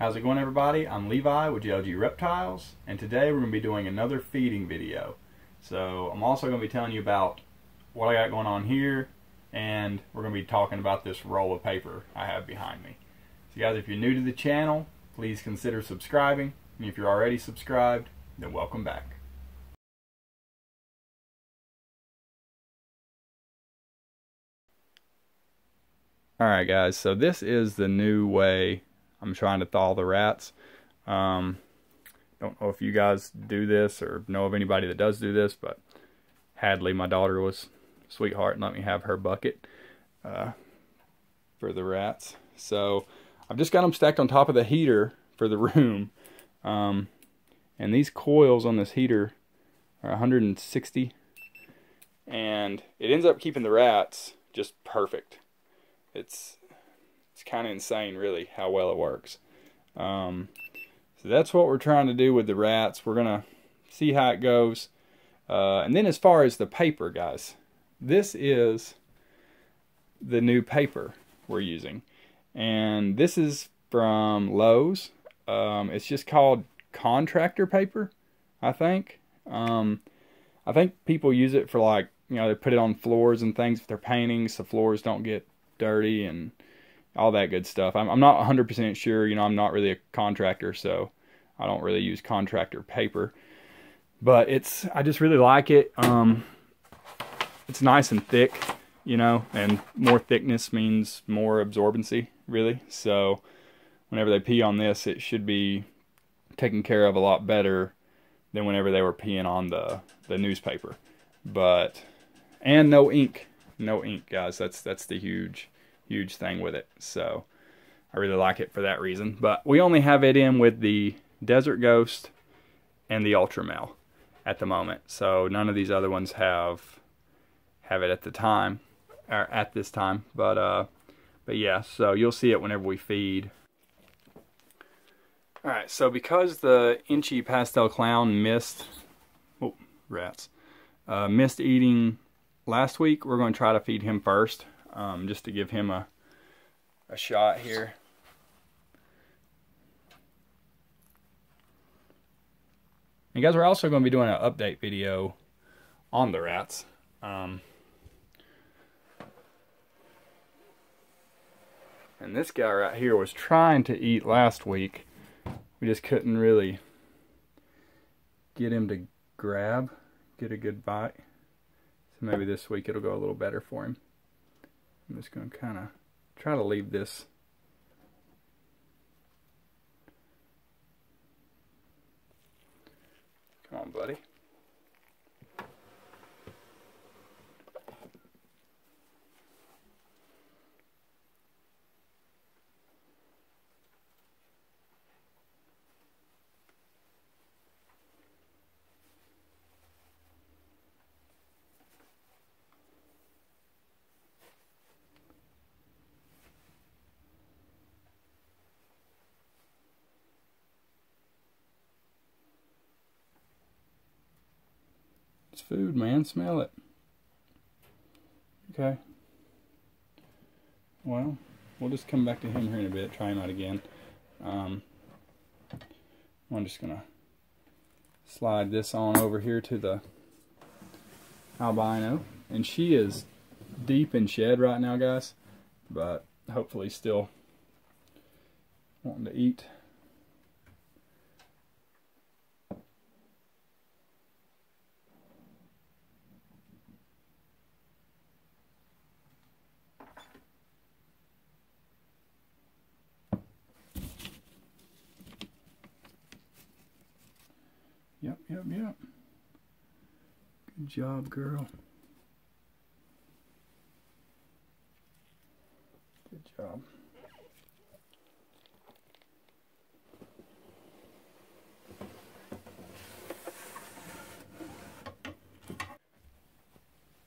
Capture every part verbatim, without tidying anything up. How's it going, everybody? I'm Levi with J L G Reptiles, and today we're going to be doing another feeding video. So I'm also going to be telling you about what I got going on here, and we're going to be talking about this roll of paper I have behind me. So guys, if you're new to the channel, please consider subscribing, and if you're already subscribed, then welcome back. Alright guys, so this is the new way I'm trying to thaw the rats. Um, don't know if you guys do this or know of anybody that does do this, but Hadley, my daughter, was a sweetheart and let me have her bucket uh, for the rats. So I've just got them stacked on top of the heater for the room. Um, and these coils on this heater are one hundred sixty. And it ends up keeping the rats just perfect. It's it's kind of insane, really, how well it works. Um, so that's what we're trying to do with the rats. We're gonna see how it goes. Uh, and then as far as the paper, guys, this is the new paper we're using, and this is from Lowe's. Um, it's just called contractor paper, I think. Um, I think people use it for, like, you know, they put it on floors and things if they're painting, so floors don't get dirty and all that good stuff. I'm, I'm not one hundred percent sure. You know, I'm not really a contractor, so I don't really use contractor paper. But it's, I just really like it. Um, it's nice and thick, you know, and more thickness means more absorbency, really. So whenever they pee on this, it should be taken care of a lot better than whenever they were peeing on the, the newspaper. But, and no ink. No ink, guys. That's that's the huge, huge thing with it. So I really like it for that reason. But we only have it in with the Desert Ghost and the Ultramel at the moment. So none of these other ones have have it at the time or at this time. But uh, but yeah. So you'll see it whenever we feed. All right. So because the Enchi Pastel Clown missed, oh rats, uh, missed eating last week, we're going to try to feed him first, um, just to give him a, a shot here. And guys, we're also going to be doing an update video on the rats. Um, and this guy right here was trying to eat last week. We just couldn't really get him to grab, get a good bite. Maybe this week it'll go a little better for him. I'm just going to kind of try to leave this. Come on, buddy. Food, man. Smell it. Okay. Well, we'll just come back to him here in a bit. Try him out again. Um, I'm just going to slide this on over here to the albino. And she is deep in shed right now, guys. But hopefully still wanting to eat. Yep, yep, yep. Good job, girl. Good job.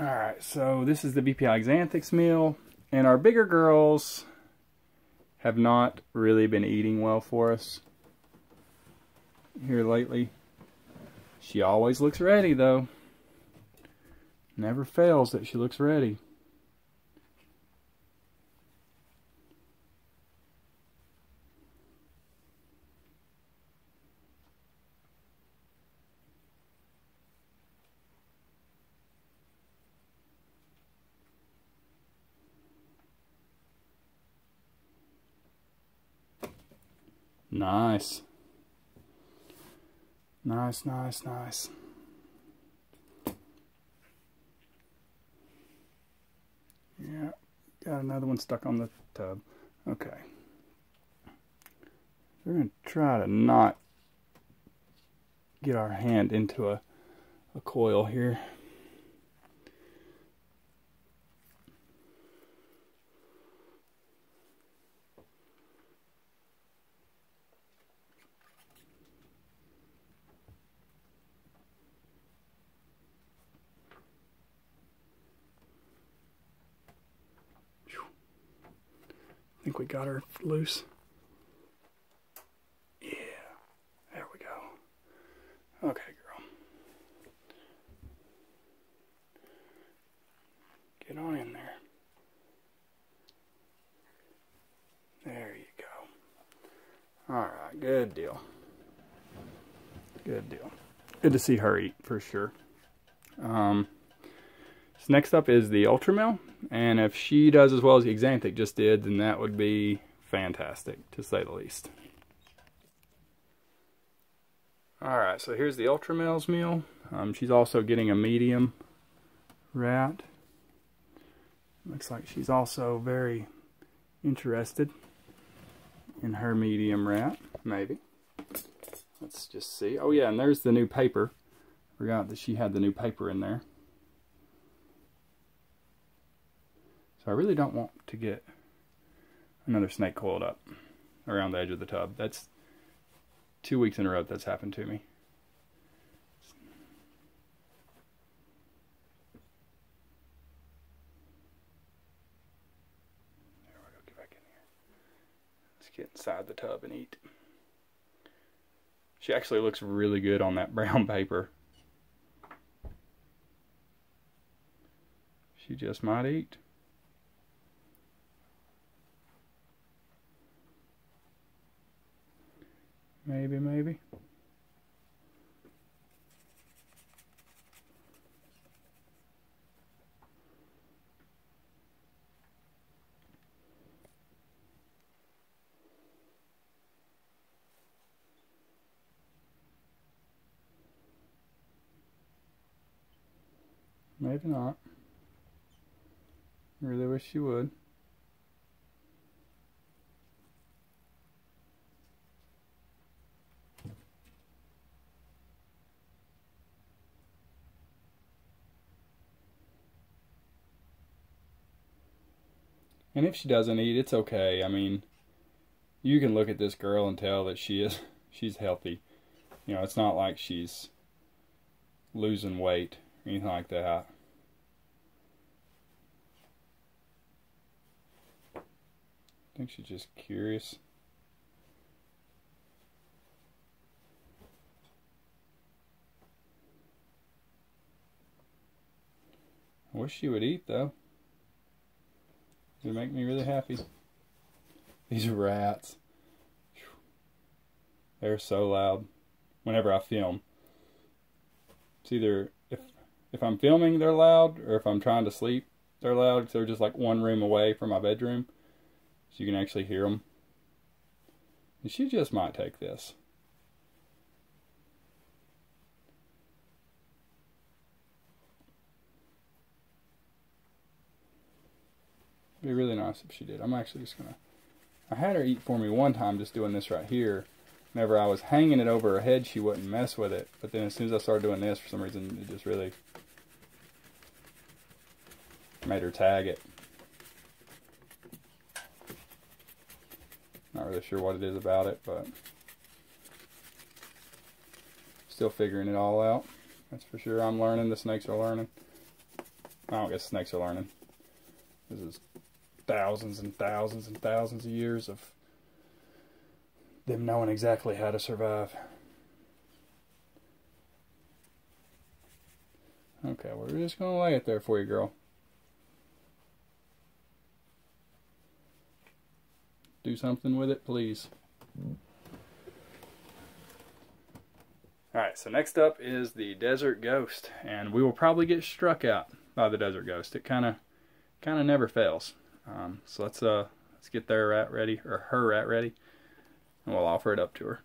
All right, so this is the V P I Xanthix meal, and our bigger girls have not really been eating well for us here lately. She always looks ready, though. Never fails that she looks ready. Nice. Nice, nice, nice. Yeah, got another one stuck on the tub. Okay. We're going to try to not get our hand into a, a coil here. I think we got her loose. Yeah, there we go. Okay, girl. Get on in there. There you go. All right, good deal. Good deal. Good to see her eat for sure. Um, so next up is the Ultramel. And if she does as well as the Exanthic just did, then that would be fantastic, to say the least. Alright, so here's the Ultramel's meal. Um, she's also getting a medium rat. Looks like she's also very interested in her medium rat, maybe. Let's just see. Oh yeah, and there's the new paper. Forgot that she had the new paper in there. So I really don't want to get another snake coiled up around the edge of the tub. That's two weeks in a row that's happened to me. There we go, get back in here. Let's get inside the tub and eat. She actually looks really good on that brown paper. She just might eat. Maybe, maybe. Maybe not. Really wish she would. And if she doesn't eat, it's okay. I mean, you can look at this girl and tell that she is she's healthy. You know, it's not like she's losing weight or anything like that. I think she's just curious. I wish she would eat, though. They make me really happy. These rats. They're so loud whenever I film. It's either if if I'm filming they're loud, or if I'm trying to sleep they're loud, because they're just like one room away from my bedroom. So you can actually hear them. And she just might take this. It'd be really nice if she did. I'm actually just gonna, I had her eat for me one time just doing this right here. Whenever I was hanging it over her head, she wouldn't mess with it. But then as soon as I started doing this, for some reason, it just really made her tag it. Not really sure what it is about it, but still figuring it all out. That's for sure. I'm learning. The snakes are learning. I don't guess snakes are learning. This is thousands and thousands and thousands of years of them knowing exactly how to survive. Okay, we're just going to lay it there for you, girl. Do something with it, please. Alright, so next up is the Desert Ghost, and we will probably get struck out by the Desert Ghost. It kind of Kind of never fails. Um, so let's uh let's get their rat ready, or her rat ready. and we'll offer it up to her.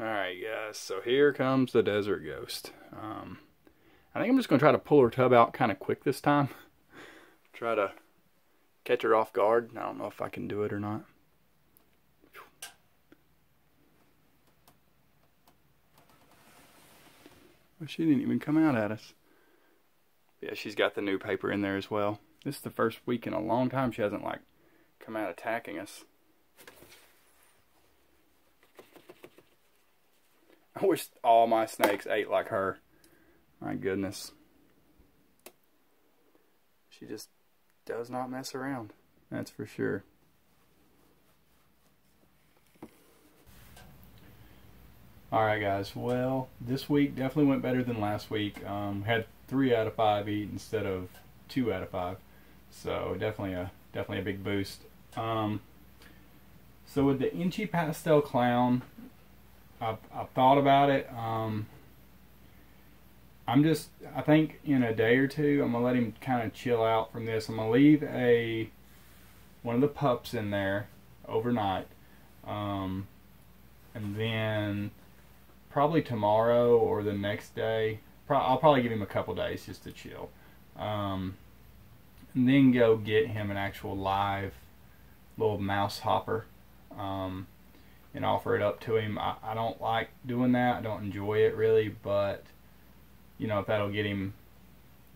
Alright guys, so here comes the Desert Ghost. Um, I think I'm just going to try to pull her tub out kind of quick this time. Try to catch her off guard. I don't know if I can do it or not. Well, she didn't even come out at us. Yeah, she's got the new paper in there as well. This is the first week in a long time she hasn't, like, come out attacking us. I wish all my snakes ate like her. My goodness. She just does not mess around. That's for sure. Alright guys, well, this week definitely went better than last week. Um, had three out of five eat instead of two out of five. So definitely a definitely a big boost. Um, so with the Enchi Pastel Clown, I've, I've thought about it. Um, I'm just, I think in a day or two, I'm going to let him kind of chill out from this. I'm going to leave a one of the pups in there overnight. Um, and then probably tomorrow or the next day, pro I'll probably give him a couple days just to chill. Um, and then go get him an actual live little mouse hopper. Um, and offer it up to him. I, I don't like doing that. I don't enjoy it really, but you know, if that'll get him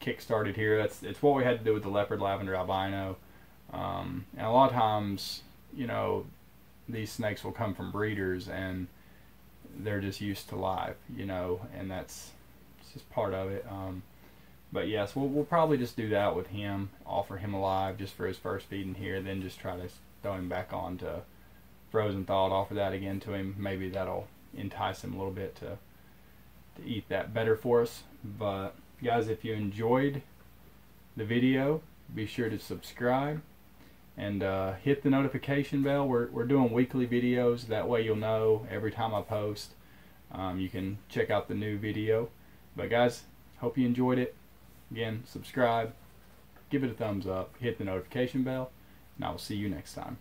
kick-started here, that's it's what we had to do with the leopard lavender albino. Um, and a lot of times, you know, these snakes will come from breeders and they're just used to live, you know, and that's it's just part of it. Um, but yes, we'll, we'll probably just do that with him, offer him alive just for his first feeding here, then just try to throw him back on to frozen thawed, offer that again to him. Maybe that'll entice him a little bit to, to eat that better for us. But guys, if you enjoyed the video, be sure to subscribe and uh, hit the notification bell. We're, we're doing weekly videos. That way you'll know every time I post. Um, you can check out the new video. But guys, hope you enjoyed it. Again, subscribe, give it a thumbs up, hit the notification bell, and I will see you next time.